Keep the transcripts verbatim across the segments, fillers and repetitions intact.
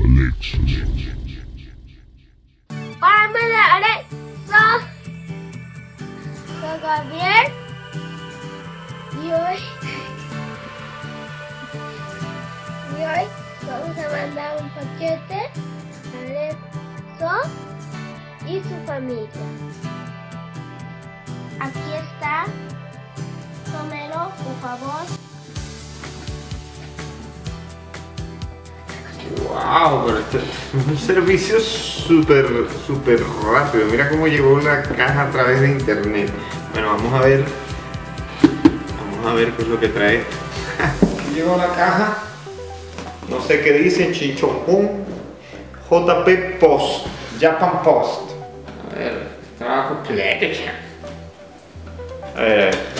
MundoAlexo. Hola, MundoAlexo. Soy Gabriel. Y hoy... Y hoy vamos a mandar un paquete a Alexo y su familia. Aquí está. Tómelo, por favor. Wow, pero este es un servicio súper, súper rápido. Mira cómo llegó una caja a través de internet. Bueno, vamos a ver. Vamos a ver qué es lo que trae. Llegó la caja. No sé qué dice. Chichopun. J P Post. Japan Post. A ver, trabajo completo. A ver, a ver.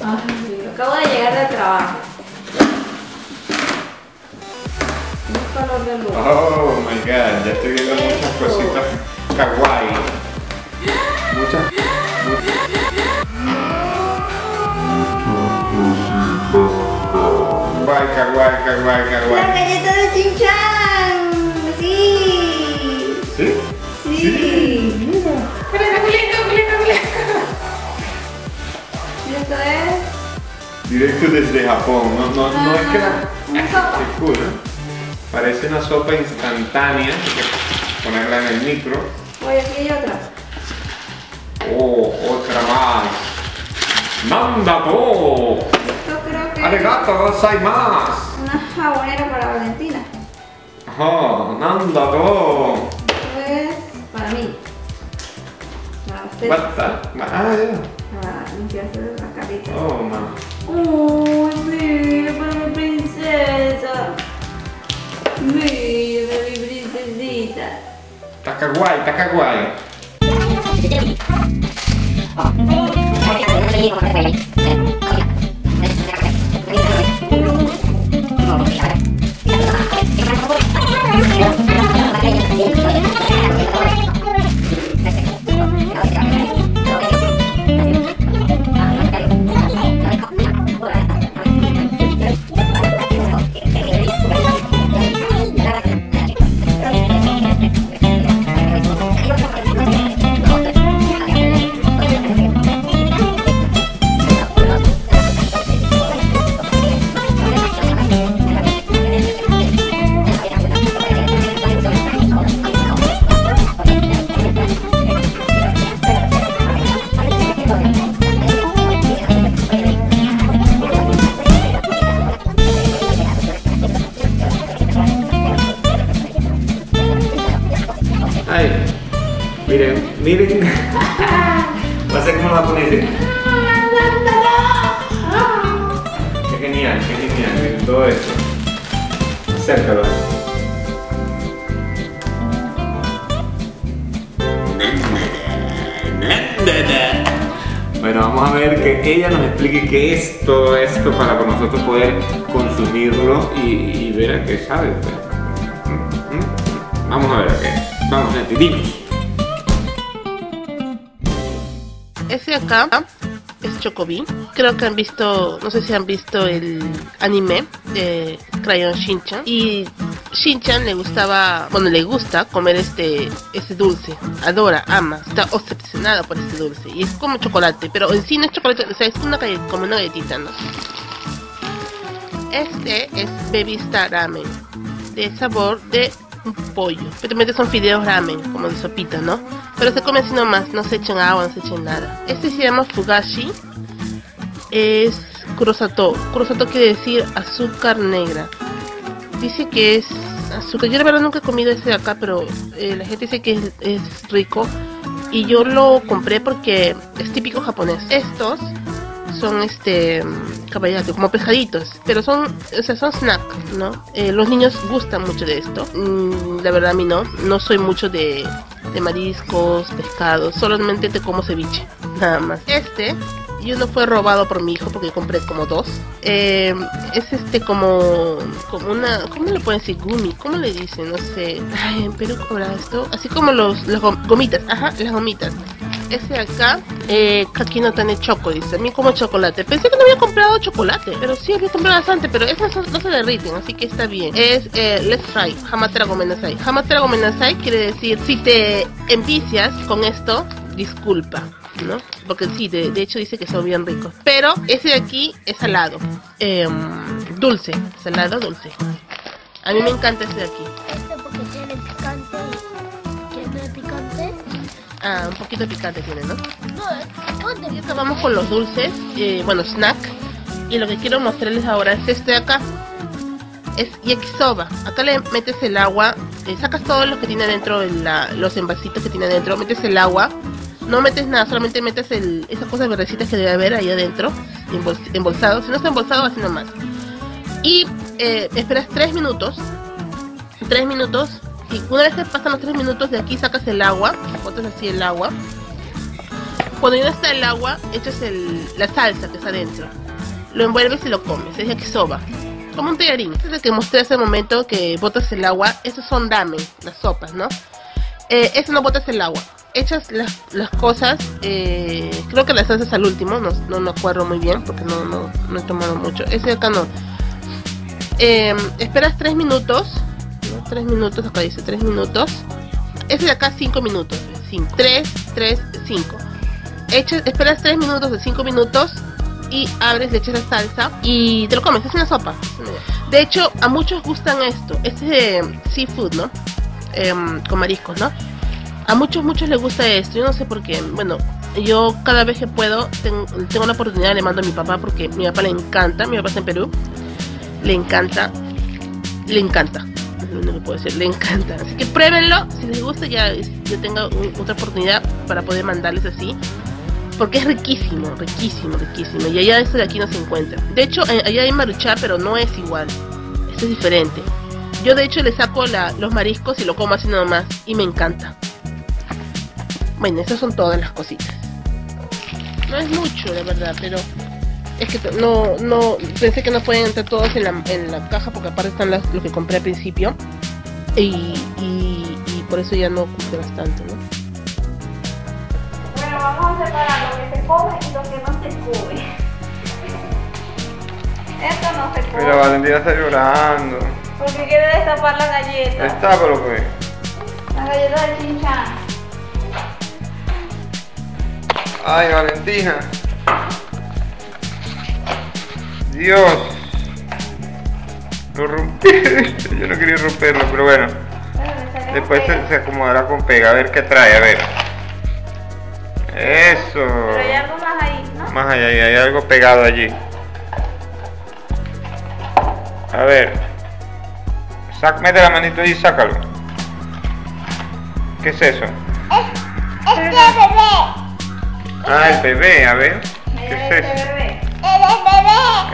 Ay, acabo de llegar de trabajo. Un calor de luz. Oh my god, ya estoy viendo muchas cositas kawaii. Muchas, muchas. Kawaii, kawaii, kawaii, kawaii. La galleta de Shinchan. Sí. ¿Sí? Sí. Sí. Mira. Mira, mira, mira. Esto es... Directo desde Japón, no, no, ah, no es que la... Una sopa. Qué cool, ¿eh? Parece una sopa instantánea, ponerla en el micro. Oye, aquí hay otra. Oh, otra más. ¡Nandato! Esto creo que... ¡Arigato, hay más! Una jabonera para Valentina. ¡Oh, nandato! Esto es para mí. Basta. Ah, ya. Para limpiarse la carita. Oh, mamá. Oh, mira, para mi princesa. Mira, mi princesita. Está kawaii, está kawaii. Miren, va a ser como los japoneses. Qué genial, qué genial, miren todo esto. Acércalo. Bueno, vamos a ver que ella nos explique qué es todo esto para nosotros poder consumirlo y, y ver a qué sabe. Vamos a ver a qué. Vamos, gente, dime. Este de acá es Chocobi. Creo que han visto, no sé si han visto el anime de Crayon Shinchan. Y Shinchan le gustaba, bueno, le gusta comer este, este dulce. Adora, ama, está obsesionada por este dulce. Y es como chocolate, pero en sí no es chocolate, o sea, es una galletita, como una galletita, ¿no? Este es Baby Star Ramen, de sabor de un pollo. Prácticamente son fideos ramen, como de sopita, ¿no? Pero se come así nomás, no se echan agua, no se echan nada. Este se llama fugashi. Es kurosato. Kurosato quiere decir azúcar negra. Dice que es azúcar. Yo la verdad nunca he comido este de acá, pero eh, la gente dice que es, es rico. Y yo lo compré porque es típico japonés. Estos son este caballito, como pescaditos, pero son, o sea, son snacks, ¿no? Eh, los niños gustan mucho de esto. Mm, la verdad a mí no, no soy mucho de, de mariscos, pescados, solamente te como ceviche, nada más. Este, y uno fue robado por mi hijo porque compré como dos. Eh, es este como, como una, ¿cómo le pueden decir? Gumi, ¿cómo le dicen? No sé. Ay, en Perú cobra esto, así como los, las gomitas, ajá, las gomitas. ese de acá, eh, Kaki no tiene choco, dice, a mí como chocolate. Pensé que no había comprado chocolate, pero sí había comprado bastante, pero esas no se derriten, así que está bien. Es, eh, let's try, hamatera gomenasai. Hamatera gomenasai quiere decir, si te envicias con esto, disculpa, ¿no? Porque sí, de, de hecho dice que son bien ricos. Pero ese de aquí es salado, eh, dulce, salado, dulce. A mí me encanta este de aquí. Este porque tiene picante. ¿Tiene picante? Ah, un poquito de picante tiene, ¿no? No, es. Vamos con los dulces, eh, bueno, snack. Y lo que quiero mostrarles ahora es este de acá. Es yakisoba. Acá le metes el agua, eh, sacas todo lo que tiene adentro, la, los envasitos que tiene adentro, metes el agua. No metes nada, solamente metes el, esas cosas verdecitas que debe haber ahí adentro, embols, embolsado. Si no está embolsado, así nomás. Y eh, esperas tres minutos, tres minutos, y una vez que pasan los tres minutos, de aquí sacas el agua, botas así el agua. Cuando ya está el agua, echas el, la salsa que está adentro, lo envuelves y lo comes, es yakisoba. Como un tallarín. Este es el que mostré hace un momento, que botas el agua, estos son ramen, las sopas, ¿no? Eh, eso no botas el agua, echas las, las cosas, eh, creo que las salsas al último, no, no me acuerdo muy bien porque no, no, no he tomado mucho. Ese de acá no. Eh, esperas tres minutos, ¿no? tres minutos, acá dice tres minutos. Este de acá cinco minutos, cinco, tres, tres, cinco. Eches, esperas tres minutos de cinco minutos y abres, le echas la salsa y te lo comes, es una sopa. De hecho, a muchos gustan esto. Este es de seafood, ¿no? Eh, con mariscos, ¿no? A muchos, muchos les gusta esto, yo no sé por qué. Bueno, yo cada vez que puedo, tengo, tengo la oportunidad, le mando a mi papá porque a mi papá le encanta, mi papá está en Perú. Le encanta, le encanta, no lo puedo decir, le encanta. Así que pruébenlo, si les gusta ya yo tengo un, otra oportunidad para poder mandarles así. Porque es riquísimo, riquísimo, riquísimo. Y allá esto de aquí no se encuentra. De hecho, allá hay maruchá, pero no es igual. Esto es diferente. Yo de hecho le saco la, los mariscos y lo como así nomás. Y me encanta. Bueno, esas son todas las cositas. No es mucho, la verdad, pero... Es que no, no, pensé que no pueden entrar todos en la, en la caja porque aparte están las, los que compré al principio y, y, y por eso ya no compré bastante, ¿no? Bueno, vamos a separar lo que se come y lo que no se cubre. Esto no se cubre. Mira, Valentina está llorando. Porque quiere destapar las galletas. Destápalo, pues. Las galletas de Shinchan. Ay, Valentina. Dios, lo rompí. Yo no quería romperlo, pero bueno, después se, se acomodará con pega. A ver qué trae, a ver. Eso. Pero hay algo más ahí, ¿no? Más allá, hay algo pegado allí. A ver, sac, mete la manito ahí y sácalo. ¿Qué es eso? Es, es el bebé. Ah, el bebé, a ver. ¿Qué es eso?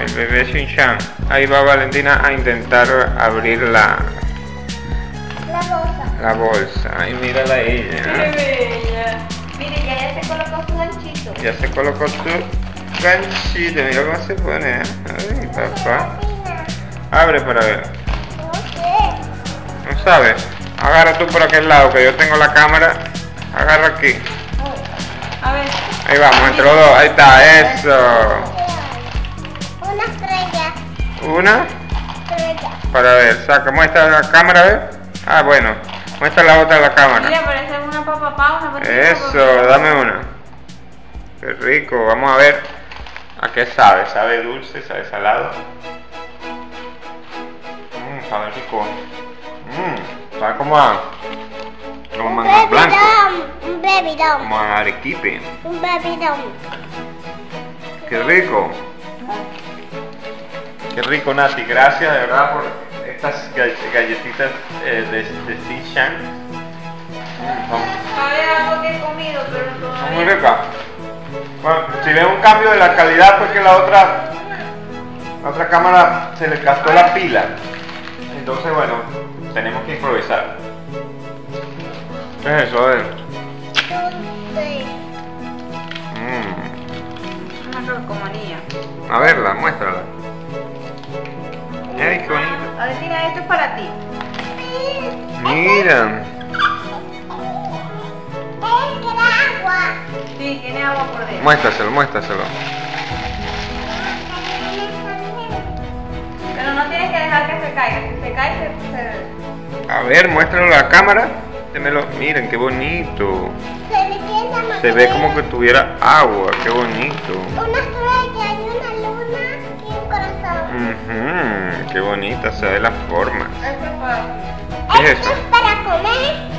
El bebé Shinchan. Ahí va Valentina a intentar abrir la... La bolsa. La bolsa. Ay, mírala ella. Mire, ya, ya se colocó su ganchito. Ya se colocó su ganchito. Mira cómo se pone. Ay, papá. Abre para ver. No sabes. Agarra tú por aquel lado, que yo tengo la cámara. Agarra aquí. A ver. Ahí vamos, entre los dos. Ahí está, eso. Una para ver, saca, muestra la cámara, a ver. Ah, bueno, muestra la otra a la cámara. Mira, parece una papa pausa. Eso, dame una. Qué rico, vamos a ver a qué sabe. Sabe dulce, sabe salado. Mmm, sabe rico. Mmm, sabe como a los mangos blancos. Un baby down. Como a arequipe. Un baby down. Qué rico. Qué rico, Nati, gracias de verdad por estas galletitas eh, de, de Shinchan. A ver, algo que he comido, pero todavía... Muy rica. Bueno, si ven un cambio de la calidad, porque la otra, la otra cámara se le gastó la pila. Entonces, bueno, tenemos que improvisar. ¿Qué es eso? A ver. Mm. Una rocomanía. A verla, muéstrala. Ay, qué bonito. Valentina, esto es para ti. Mira. Es agua. Sí, tiene agua por dentro. Muéstraselo, muéstraselo. Pero no tienes que dejar que se caiga. Si se cae, se... se... A ver, muéstralo a la cámara. Démelo. Miren, qué bonito. Se ve como que tuviera agua. Qué bonito. Una estrella y una luna y un corazón. Uh-huh, qué bonita se ve la forma. ¿Qué es eso? Para comer.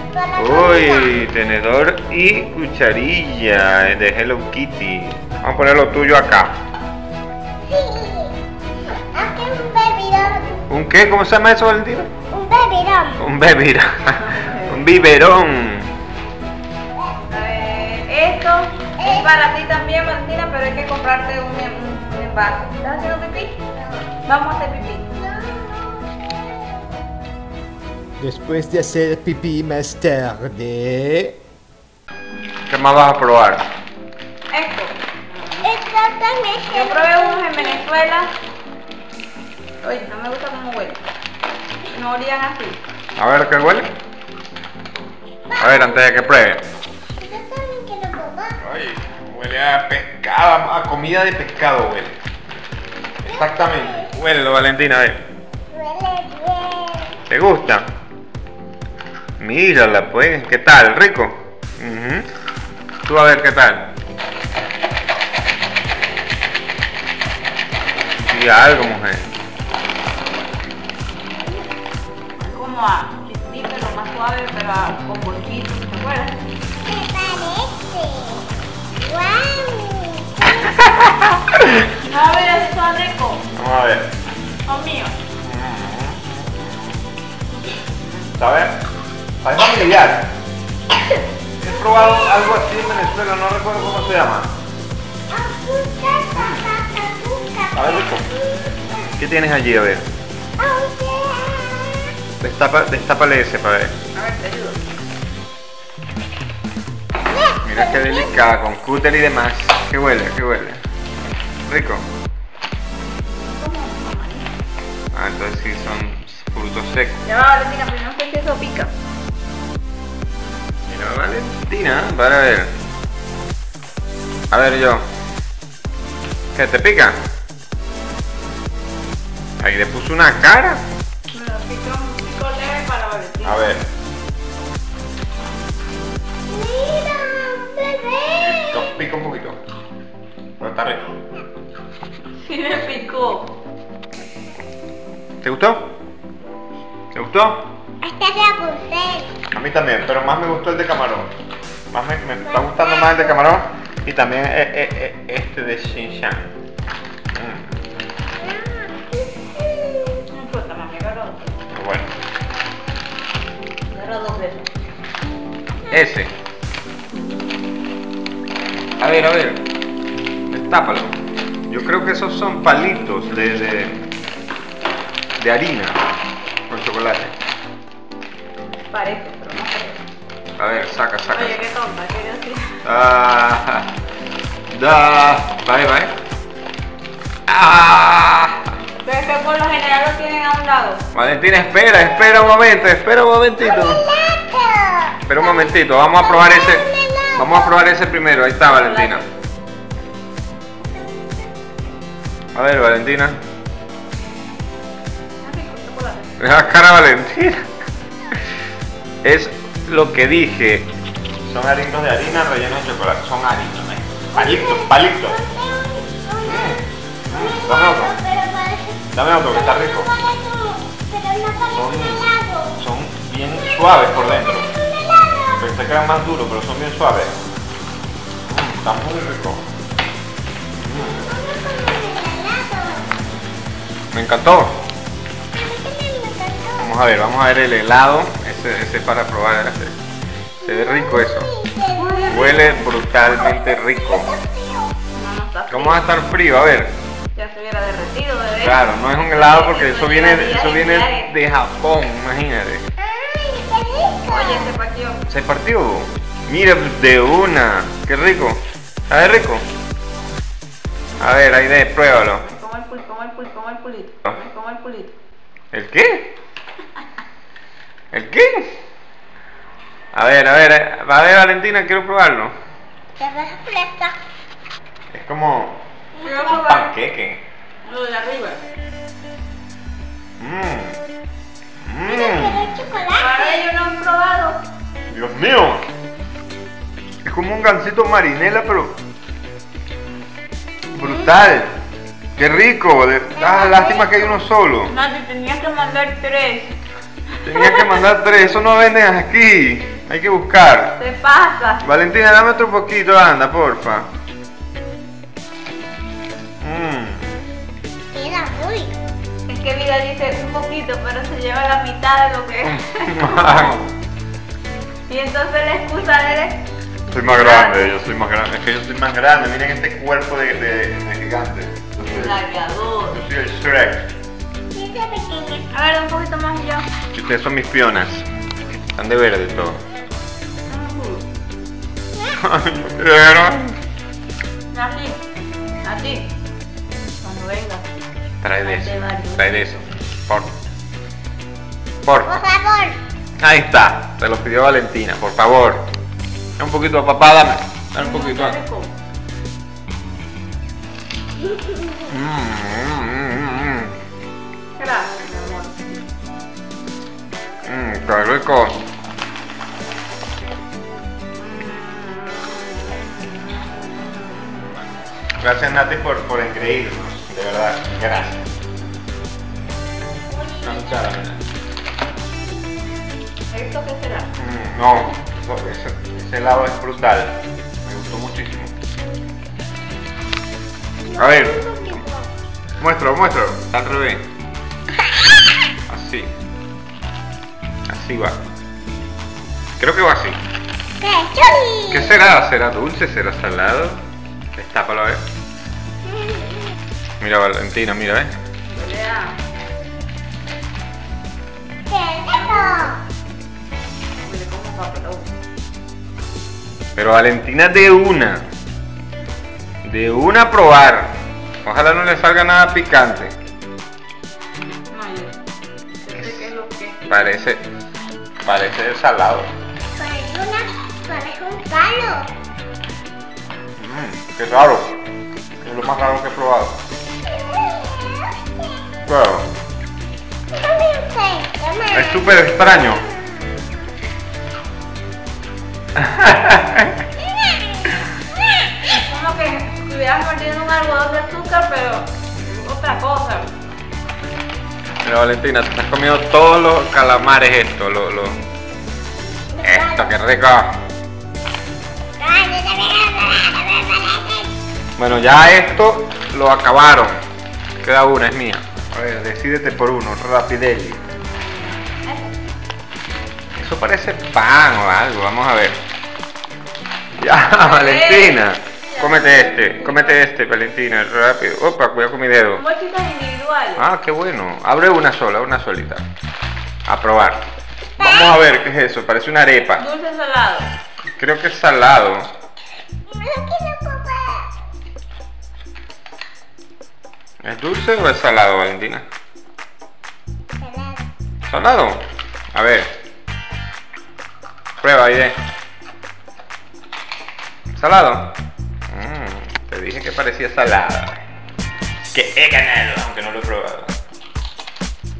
Uy, tenedor y cucharilla de Hello Kitty. Vamos a poner lo tuyo acá. Sí. Aquí un bebidor. ¿Un qué? ¿Cómo se llama eso, Valentina? Un bebidor. Un bebidor. Un biberón. A ver, esto es para ti también, Valentina, pero hay que comprarte un, un envase. ¿Estás haciendo pipí? No. Vamos a hacer pipí. Después de hacer pipí más tarde... ¿Qué más vas a probar? Esto. Esto también. Yo probé unos en Venezuela. Oye, no me gusta cómo huele. No olían así. A ver, ¿qué huele? A ver, antes de que pruebe. Yo también quiero probar. Oye, huele a pescado, a comida de pescado huele. Exactamente. Huele, Valentina, a ver. Huele bien. ¿Te gusta? Mírala pues, ¿qué tal? ¿Rico? Uh-huh. Tú a ver qué tal. Y algo, mujer. Es como a chispito, lo más suave, pero a, con bolsito, ¿te acuerdas? ¿Qué parece? ¡Guau! A ver, eso está rico. Vamos a ver. Son míos. ¿Sabes? Es familiar. He probado algo así en Venezuela, no recuerdo cómo se llama. A ver, rico. ¿Qué tienes allí? A ver. Destapa, destápale ese para ver. A ver, te ayudo. Mira qué delicada, con cúter y demás. Qué huele, qué huele. Rico. Ah, entonces sí son frutos secos. Ya va, Valentina, pero no sé si eso pica. Valentina, para ver. A ver yo. ¿Qué te pica? Ahí le puso una cara. Me lo picó un pico leve para Valentina. A ver. Mira, bebé. Pico, pico un poquito. Pero está rico. Sí le picó. ¿Te gustó? ¿Te gustó? Este es Rapunzel. A mí también, pero más me gustó el de camarón. Más me, me está gustando más el de camarón. Y también eh, eh, eh, este de Shinchan. No importa, mami, agarro otro. Bueno. Agarro dos veces. Ese. A ver, a ver. Destápalo. Yo creo que esos son palitos de, de, de harina con chocolate. Parece, pero no parece. A ver, saca, saca. Oye, qué tonta, qué graciosa. Ah, da, bye, bye. Ah. Pero es que por lo general lo tienen a un lado. Valentina, espera, espera un momento, espera un momentito. Espera un momentito, vamos a probar ese. Vamos a probar ese primero, ahí está Valentina. A ver, Valentina. La cara Valentina. Es lo que dije. Son aritos de harina rellenos de chocolate. Son aritos, ¿eh? Palitos, palitos. Mm. Dame otro. Dame otro, que está rico. Son, son bien suaves por dentro. Pensé que eran más duros, pero son bien suaves. Mm, está muy rico. Mm. Me encantó. Vamos a ver, vamos a ver el helado. Ese para probar, se ve rico eso, huele brutalmente rico. ¿Cómo va a estar frío? A ver. Ya se hubiera derretido, bebé. Claro, no es un helado porque eso viene, eso viene de Japón, imagínate. Oye, se partió. Se partió. Mira, de una. Qué rico. ¿Sabe rico? A ver, ahí de, pruébalo. Como el pulito, como el pulito, como el pulito. Como el pulito. ¿El qué? ¿El qué? A ver, a ver, a ver Valentina, quiero probarlo. ¿Qué refleja? Es como un panqueque. Lo de arriba. Mmm. Mmm. ¿Quieres chocolate? Ahora yo no he probado. Dios mío. Es como un gansito Marinela, pero brutal. Mm. Qué rico. Ah, lástima que hay uno solo. No, te tenía que mandar tres. Tenía que mandar tres. Eso no venden aquí. Hay que buscar. ¿Qué pasa? Valentina, dame otro poquito, anda, porfa. Mmm. Queda muy. Es que Vida dice un poquito, pero se lleva la mitad de lo que es. Y entonces la excusa eres. Soy más grande, yo soy más grande. Es que yo soy más grande. Miren este cuerpo de, de, de gigante. El gladiador. Yo soy el Shrek. Sí, soy pequeña. A ver, un poquito más yo. Y ustedes son mis pionas. Están de verde todo. Ay, no quiero. Nati, Nati, cuando venga. Trae de eso. Trae de eso. Por. Por. Por favor. Ahí está. Se lo pidió Valentina, por favor. Un poquito a papá, dame. Dame un poquito. Gracias, mi amor. Mmm, qué rico. Gracias, Nati, por, por engreírnos. De verdad, gracias. ¿Esto qué será? Mm, no, ese, ese helado es brutal. Me gustó muchísimo. A ver, muéstralo, muéstralo. Está al revés. Así. Así va. Creo que va así. ¿Qué será? ¿Será dulce? ¿Será salado? Tápalo, a ver. Mira, Valentina, mira, ¿eh? Pero Valentina de una. De una a probar. Ojalá no le salga nada picante. No, yo sé que es lo que es. Parece. Parece salado. Parece una. Parece un palo. Mmm, qué raro. Es lo más raro que he probado. Wow. Es súper extraño. Es como que estuvieras mordiendo un algodón de azúcar, pero otra cosa. Pero Valentina, te has comido todos los calamares estos, los, los... Esto, qué rico. Bueno, ya esto lo acabaron. Queda una, es mía. A ver, decídete por uno, rapidelli. Eso parece pan o algo, vamos a ver. Ya, Valentina. Cómete este, cómete este, Valentina, rápido. Opa, cuidado con mi dedo. Mochitas individuales. Ah, qué bueno. Abre una sola, una solita. A probar. Vamos a ver, ¿qué es eso? Parece una arepa. Dulce salado. Creo que es salado. ¿Es dulce o es salado, Valentina? Salado. ¿Salado? A ver. Prueba, Aide. ¿Salado? Mm, te dije que parecía salado. Que he ganado, aunque no lo he probado.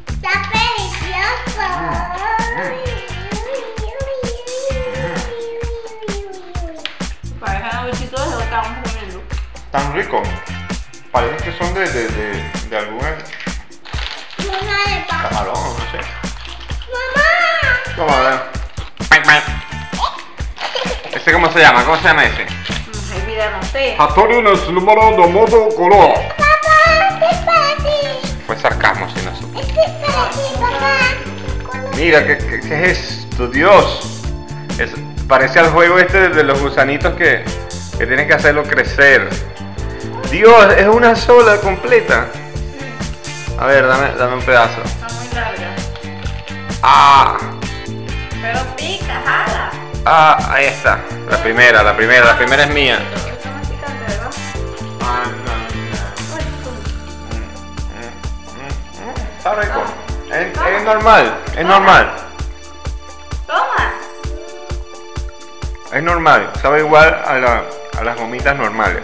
¡Está delicioso! Para ganar bichitos lo estamos comiendo. Tan rico. Parece que son de, de, de, de algún camarón, no sé. ¡Mamá! Vamos a ver. ¿Ese cómo se llama? ¿Cómo se llama ese? Ay, mira, no sé. Hattori no es número de modo color. Papá, este es para ti. Pues sarcasmo, si no sé. Este es para ti, papá. Mira, ¿qué, qué, qué es esto? Dios. Es, parece al juego este de los gusanitos que, que tienes que hacerlo crecer. Dios, es una sola completa. A ver, dame, dame un pedazo. Está muy larga. Ah. Pero pica, jala. Ah, ahí está. La primera, la primera, la primera es mía. Está más picante, ¿verdad? Ah, no, no. Está rico. Es, es normal, es normal. Toma. Es normal, sabe igual a la, a las gomitas normales.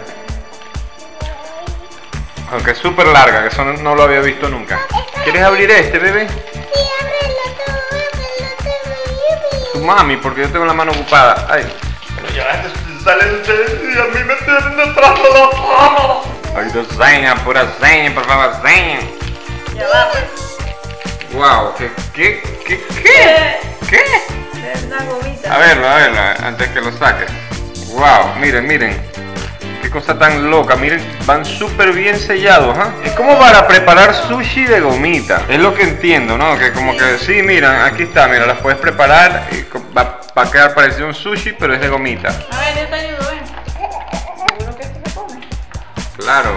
Aunque es súper larga, que eso no, no lo había visto nunca. ¿Quieres abrir este, bebé? Sí, ábrelo tú, mami, porque yo tengo la mano ocupada. Ay, pero ya salen ustedes y a mí me tienen detrás de la cámara. Ay, Dios, seña, pura seña, por favor, seña. Ya va, pues. Wow, ¿qué? ¿Qué? ¿Qué? ¿Qué? ¿Qué? Es una gomita. A verlo, a verlo, antes que lo saques. Wow, miren, miren. Qué cosa tan loca, miren, van súper bien sellados, ¿ah? ¿eh? Es como para preparar sushi de gomita, es lo que entiendo, ¿no? Que como que, sí, mira, aquí está, mira, las puedes preparar, y va, va a quedar parecido a un sushi, pero es de gomita. A ver, yo te ayudo, ¿eh? ¿Seguro que esto se come? Claro,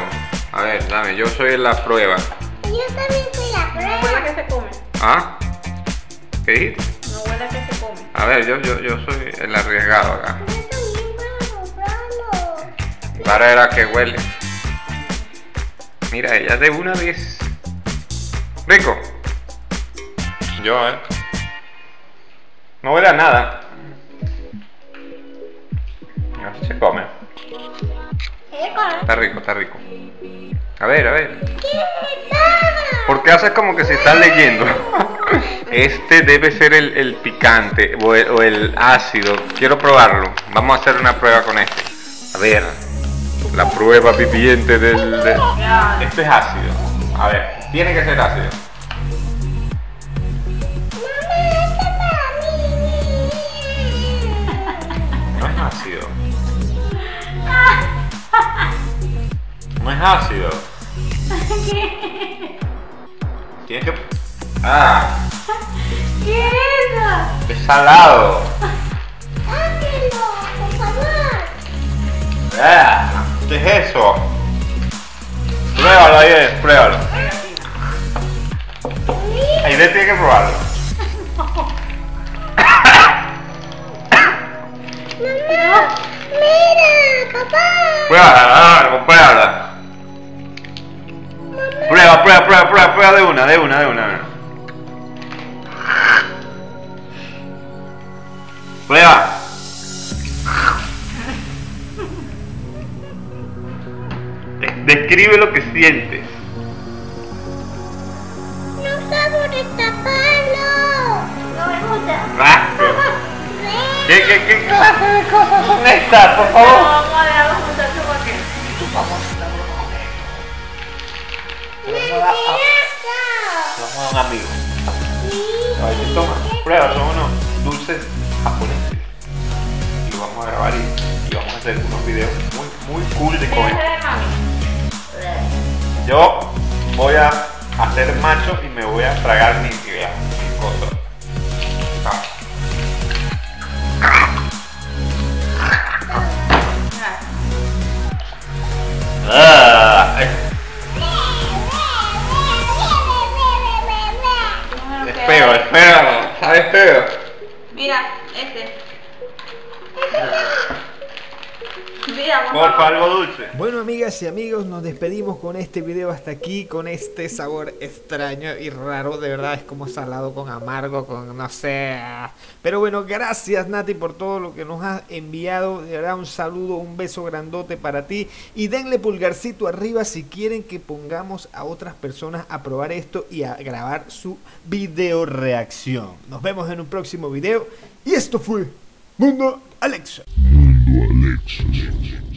a ver, dame, yo soy la prueba. Yo también soy la prueba. No huele a que se come. ¿Ah? ¿Qué dices? No huele a que se come. A ver, yo, yo, yo soy el arriesgado acá. Para era que huele. Mira, ella de una vez. Rico. Yo, eh. No huele a nada. No se come. Está rico, está rico. A ver, a ver. ¿Por qué haces como que se está leyendo? Este debe ser el, el picante o el, o el ácido. Quiero probarlo. Vamos a hacer una prueba con este. A ver. La prueba viviente del... De... Este es ácido. A ver, tiene que ser ácido. No es ácido. No es ácido. ¿Qué? Tienes que... Ah. ¿Qué es eso? Es salado. Ácido, por favor. Ah. ¿Qué es eso? Pruébalo ahí, pruébalo. Ahí le tiene que probarlo. No. Mamá, mira, papá. Pruébala, pruébala. Prueba, prueba, prueba, prueba, prueba de una, de una, de una. Prueba. Describe lo que sientes. No puedo destaparlo. No me gusta. ¿Rasco? ¿Qué, qué, qué clase de cosas son estas, por favor? No, vamos a dejarlo juntar su boquete. Vamos a juntar su boquete. Vamos a un amigo. Oye, toma, prueba, son unos dulces japoneses. Y lo vamos a grabar y, y vamos a hacer unos videos muy, muy cool de comer. Yo voy a hacer macho y me voy a tragar mi idea, mi cosa. Ah. Es feo, es feo, ¿sabes feo? Mira, este. Porfa, algo dulce. Bueno, amigas y amigos, nos despedimos con este video hasta aquí, con este sabor extraño y raro, de verdad es como salado con amargo, con no sé. Pero bueno, gracias Nati por todo lo que nos has enviado, de verdad un saludo, un beso grandote para ti y denle pulgarcito arriba si quieren que pongamos a otras personas a probar esto y a grabar su video reacción. Nos vemos en un próximo video y esto fue MundoAlexo. MundoAlexo.